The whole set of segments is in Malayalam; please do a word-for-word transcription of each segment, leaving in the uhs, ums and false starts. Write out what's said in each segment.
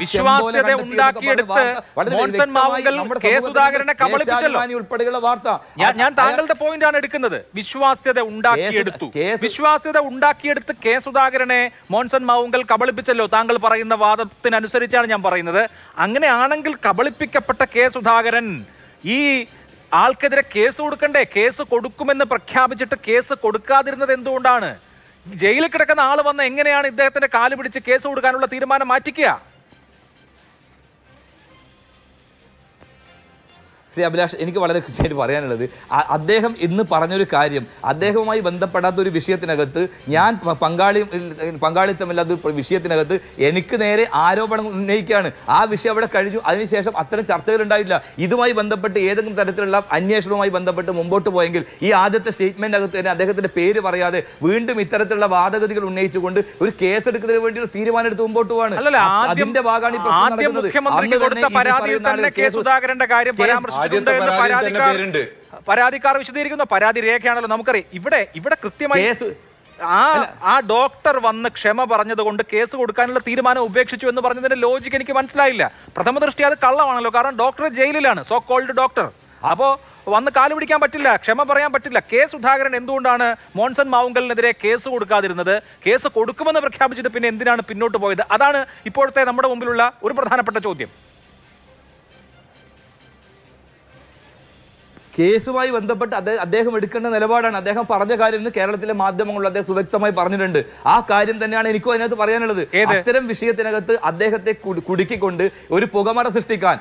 വിശ്വാസ്യത ഉണ്ടാക്കിയെടുത്ത് മോൺസൺ മാവുങ്കൽ കെ സുധാകരനെ കബളിപ്പിച്ചല്ലോ. ഞാൻ താങ്കളുടെ പോയിന്റ് ആണ് എടുക്കുന്നത്. വിശ്വാസ്യത ഉണ്ടാക്കിയെടുത്തു വിശ്വാസ്യത ഉണ്ടാക്കിയെടുത്ത് കെ സുധാകരനെ മോൺസൺ മാവുങ്കൽ കബളിപ്പിച്ചല്ലോ. താങ്കൾ പറയുന്ന വാദത്തിനനുസരിച്ചാണ് ഞാൻ പറയുന്നത്. അങ്ങനെയാണെങ്കിൽ കബളിപ്പിക്കപ്പെട്ട കെ സുധാകരൻ ഈ ആൾക്കെതിരെ കേസ് കൊടുക്കണ്ടേ? കേസ് കൊടുക്കുമെന്ന് പ്രഖ്യാപിച്ചിട്ട് കേസ് കൊടുക്കാതിരുന്നത് എന്തുകൊണ്ടാണ്? ജയിലിൽ കിടക്കുന്ന ആള് വന്ന എങ്ങനെയാണ് ഇദ്ദേഹത്തിന്റെ കാല് പിടിച്ച് കേസ് കൊടുക്കാനുള്ള തീരുമാനം മാറ്റിക്കുക? ശ്രീ അഭിലാഷ്, എനിക്ക് വളരെ കൃത്യമായിട്ട് പറയാനുള്ളത് അദ്ദേഹം ഇന്ന് പറഞ്ഞൊരു കാര്യം, അദ്ദേഹവുമായി ബന്ധപ്പെടാത്ത ഒരു വിഷയത്തിനകത്ത് ഞാൻ പങ്കാളി പങ്കാളിത്തമില്ലാത്ത ഒരു വിഷയത്തിനകത്ത് എനിക്ക് നേരെ ആരോപണം ഉന്നയിക്കുകയാണ്. ആ വിഷയം അവിടെ കഴിഞ്ഞു. അതിനുശേഷം അത്തരം ചർച്ചകൾ ഉണ്ടായിട്ടില്ല. ഇതുമായി ബന്ധപ്പെട്ട് ഏതെങ്കിലും തരത്തിലുള്ള അന്വേഷണവുമായി ബന്ധപ്പെട്ട് മുമ്പോട്ട് പോയെങ്കിൽ ഈ ആദ്യത്തെ സ്റ്റേറ്റ്മെൻറ്റിനകത്ത് തന്നെ അദ്ദേഹത്തിൻ്റെ പേര് പറയാതെ വീണ്ടും ഇത്തരത്തിലുള്ള വാദഗതികൾ ഉന്നയിച്ചുകൊണ്ട് ഒരു കേസെടുക്കുന്നതിന് വേണ്ടിയുള്ള തീരുമാനം എടുത്ത് മുമ്പോട്ട് പോവാണ്. അതിന്റെ ഭാഗമാണ് പരാതിക്കാർ വിശദീകരിക്കുന്ന പരാതി രേഖയാണല്ലോ നമുക്കറിയാം. ഇവിടെ ഇവിടെ കൃത്യമായി ആ ആ ഡോക്ടർ വന്ന് ക്ഷമ പറഞ്ഞത് കൊണ്ട് കേസ് കൊടുക്കാനുള്ള തീരുമാനം ഉപേക്ഷിച്ചു എന്ന് പറഞ്ഞതിന്റെ ലോജിക്ക് എനിക്ക് മനസ്സിലായില്ല. പ്രഥമ ദൃഷ്ടി അത് കള്ളമാണല്ലോ, കാരണം ഡോക്ടർ ജയിലിലാണ്, സോ കോൾഡ് ഡോക്ടർ. അപ്പോ വന്ന് കാല് പിടിക്കാൻ പറ്റില്ല, ക്ഷമ പറയാൻ പറ്റില്ല. കെ സുധാകരൻ എന്തുകൊണ്ടാണ് മോൺസൺ മാവുങ്കലിനെതിരെ കേസ് കൊടുക്കാതിരുന്നത്? കേസ് കൊടുക്കുമെന്ന് പ്രഖ്യാപിച്ചിട്ട് പിന്നെ എന്തിനാണ് പിന്നോട്ട് പോയത്? അതാണ് ഇപ്പോഴത്തെ നമ്മുടെ മുമ്പിലുള്ള ഒരു പ്രധാനപ്പെട്ട ചോദ്യം. കേസുമായി ബന്ധപ്പെട്ട് അദ്ദേഹം അദ്ദേഹം എടുക്കേണ്ട നിലപാടാണ്. അദ്ദേഹം പറഞ്ഞ കാര്യം ഇന്ന് കേരളത്തിലെ മാധ്യമങ്ങളിൽ അദ്ദേഹം സുവ്യക്തമായി പറഞ്ഞിട്ടുണ്ട്. ആ കാര്യം തന്നെയാണ് എനിക്കും അതിനകത്ത് പറയാനുള്ളത്. അത്തരം വിഷയത്തിനകത്ത് അദ്ദേഹത്തെ കുടുക്കിക്കൊണ്ട് ഒരു പുകമറ സൃഷ്ടിക്കാൻ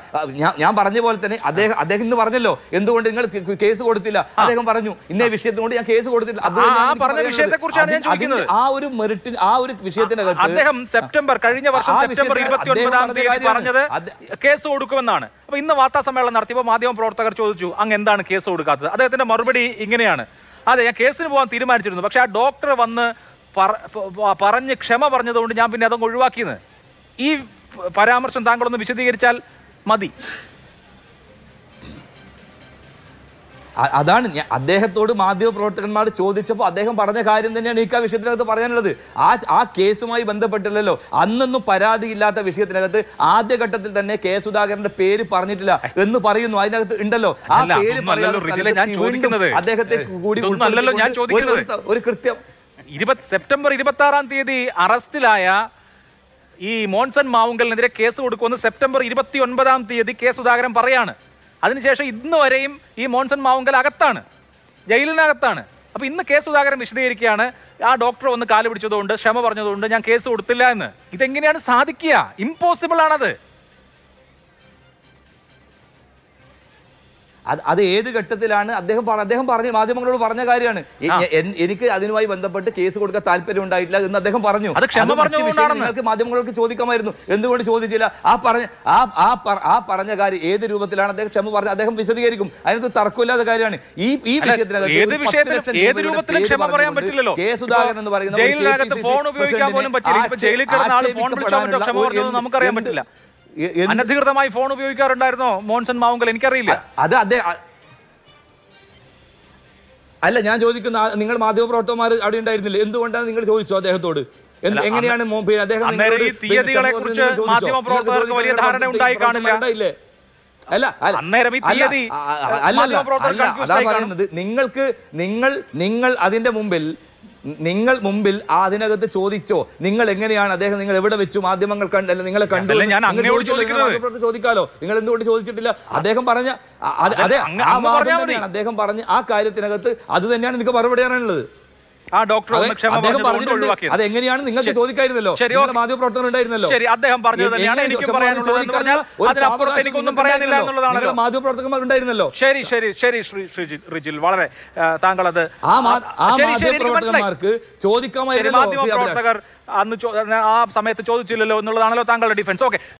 ഞാൻ പറഞ്ഞ പോലെ തന്നെ അദ്ദേഹം അദ്ദേഹം ഇന്ന് പറഞ്ഞല്ലോ എന്തുകൊണ്ട് നിങ്ങൾ കേസ് കൊടുത്തില്ല. അദ്ദേഹം പറഞ്ഞു ഇന്നേ വിഷയത്തിന് കൊണ്ട് ഞാൻ കേസ് കൊടുത്തില്ല. ആ ഒരു മെറിറ്റ് ആ ഒരു വിഷയത്തിനകത്ത് അദ്ദേഹം സെപ്റ്റംബർ കഴിഞ്ഞ വർഷം സെപ്റ്റംബർ ഇരുപത്തിയൊൻപതാം തീയതി പറഞ്ഞത് കേസ് കൊടുക്കുമെന്നാണ്. അപ്പൊ ഇന്ന് വാർത്താ സമ്മേളനം നടത്തിയപ്പോൾ മാധ്യമ പ്രവർത്തകർ ചോദിച്ചു അങ്ങ് എന്താണ് കേസ് കൊടുക്കാത്തത്? അദ്ദേഹത്തിന്റെ മറുപടി ഇങ്ങനെയാണ്, അതെ ഞാൻ കേസിന് പോകാൻ തീരുമാനിച്ചിരുന്നു, പക്ഷെ ആ ഡോക്ടർ വന്ന് പറഞ്ഞ് ക്ഷമ പറഞ്ഞതുകൊണ്ട് ഞാൻ പിന്നെ അതങ്ങ് ഒഴിവാക്കിയെന്ന്. ഈ പരാമർശം താങ്കളൊന്ന് വിശദീകരിച്ചാൽ മതി. അതാണ് ഞാൻ അദ്ദേഹത്തോട് മാധ്യമപ്രവർത്തകന്മാർ ചോദിച്ചപ്പോൾ അദ്ദേഹം പറഞ്ഞ കാര്യം തന്നെയാണ് എനിക്ക് ആ വിഷയത്തിനകത്ത് പറയാനുള്ളത്. ആ ആ കേസുമായി ബന്ധപ്പെട്ടില്ലല്ലോ, അന്നൊന്നും പരാതിയില്ലാത്ത വിഷയത്തിനകത്ത് ആദ്യഘട്ടത്തിൽ തന്നെ കെ സുധാകരന്റെ പേര് പറഞ്ഞിട്ടില്ല എന്ന് പറയുന്നു. അതിനകത്ത് ഉണ്ടല്ലോ ആ പേര് പറയുന്നത് അദ്ദേഹത്തെ കൂടി ഒരു കൃത്യം ഇരുപത് സെപ്റ്റംബർ ഇരുപത്തി ആറാം തീയതി അറസ്റ്റിലായ ഈ മോൺസൺ മാവുങ്കലിനെതിരെ കേസ് കൊടുക്കുമെന്ന് സെപ്റ്റംബർ ഇരുപത്തി ഒൻപതാം തീയതി കെ സുധാകരൻ പറയാണ്. അതിനുശേഷം ഇന്ന് വരെയും ഈ മോൺസൺ മാവുങ്കൽ അകത്താണ്, ജയിലിനകത്താണ്. അപ്പോൾ ഇന്ന് കെ സുധാകരൻ വിശദീകരിക്കുകയാണ് ആ ഡോക്ടർ ഒന്ന് കാല് പിടിച്ചതുകൊണ്ട് ക്ഷമ പറഞ്ഞതുകൊണ്ട് ഞാൻ കേസ് കൊടുത്തില്ല എന്ന്. ഇതെങ്ങനെയാണ് സാധിക്കുക? ഇമ്പോസിബിൾ ആണത്. അത് അത് ഏത് ഘട്ടത്തിലാണ് അദ്ദേഹം അദ്ദേഹം പറഞ്ഞ മാധ്യമങ്ങളോട് പറഞ്ഞ കാര്യമാണ് എനിക്ക് അതിനുമായി ബന്ധപ്പെട്ട് കേസ് കൊടുക്കാൻ താല്പര്യം ഉണ്ടായിട്ടില്ല എന്ന് അദ്ദേഹം പറഞ്ഞു. നിങ്ങൾക്ക് മാധ്യമങ്ങൾക്ക് ചോദിക്കാമായിരുന്നു എന്തുകൊണ്ട് ചോദിച്ചില്ല. ആ പറഞ്ഞ ആ ആ പറഞ്ഞ കാര്യം ഏത് രൂപത്തിലാണ് അദ്ദേഹം ക്ഷമ പറഞ്ഞത് അദ്ദേഹം വിശദീകരിക്കും. അതിനകത്ത് തർക്കമില്ലാത്ത കാര്യമാണ്. ഈ ഈ വിഷയത്തിനകത്ത് കെ സുധാകരൻ എന്ന് പറയുന്നത് അനധികൃതമായി ഫോൺ ഉപയോഗിക്കാറുണ്ടായിരുന്നോ മോൺസൺ മാവുങ്കൽ? എനിക്കറിയില്ല. അത് അദ്ദേഹം അല്ല ഞാൻ ചോദിക്കുന്ന നിങ്ങൾ മാധ്യമപ്രവർത്തകന്മാർ അവിടെ ഉണ്ടായിരുന്നില്ല, എന്തുകൊണ്ടാണ് നിങ്ങൾ ചോദിച്ചോ അദ്ദേഹത്തോട്? എങ്ങനെയാണ് തീയതികളെ കുറിച്ച് മാധ്യമപ്രവർത്തകർക്ക് വലിയ ധാരണ ഉണ്ടായി കാണില്ല. അല്ല അല്ല പറയുന്നത് നിങ്ങൾക്ക് നിങ്ങൾ നിങ്ങൾ അതിന്റെ മുമ്പിൽ നിങ്ങൾ മുമ്പിൽ അതിനകത്ത് ചോദിച്ചോ നിങ്ങൾ എങ്ങനെയാണ് അദ്ദേഹം നിങ്ങൾ എവിടെ വെച്ചു മാധ്യമങ്ങൾ കണ്ടല്ല നിങ്ങളെ കണ്ടു ചോദിക്കാലോ നിങ്ങൾ എന്തുകൊണ്ട് ചോദിച്ചിട്ടില്ല? അദ്ദേഹം പറഞ്ഞ അദ്ദേഹം പറഞ്ഞ ആ കാര്യത്തിനകത്ത് അത് തന്നെയാണ് എനിക്ക് മറുപടി പറയാനുള്ളത്. അദ്ദേഹം പറഞ്ഞിട്ടുണ്ട് അതെങ്ങനെയാണ് നിങ്ങൾക്ക് ചോദിക്കായിരുന്നല്ലോ, മാധ്യമപ്രവർത്തകർ ഉണ്ടായിരുന്നല്ലോ. മാധ്യമപ്രവർത്തകന്മാർ ഉണ്ടായിരുന്നല്ലോ. ശരി ശരി ശരി ശ്രീജിൽ വളരെ താങ്കൾ അത് ആ മാധ്യമപ്രവർത്തകന്മാർക്ക് ചോദിക്കാമായിരുന്നു. മാധ്യമപ്രവർത്തകർ അന്ന് ആ സമയത്ത് ചോദിച്ചില്ലല്ലോ എന്നുള്ളതാണല്ലോ താങ്കളുടെ ഡിഫൻസ്. ഓക്കെ.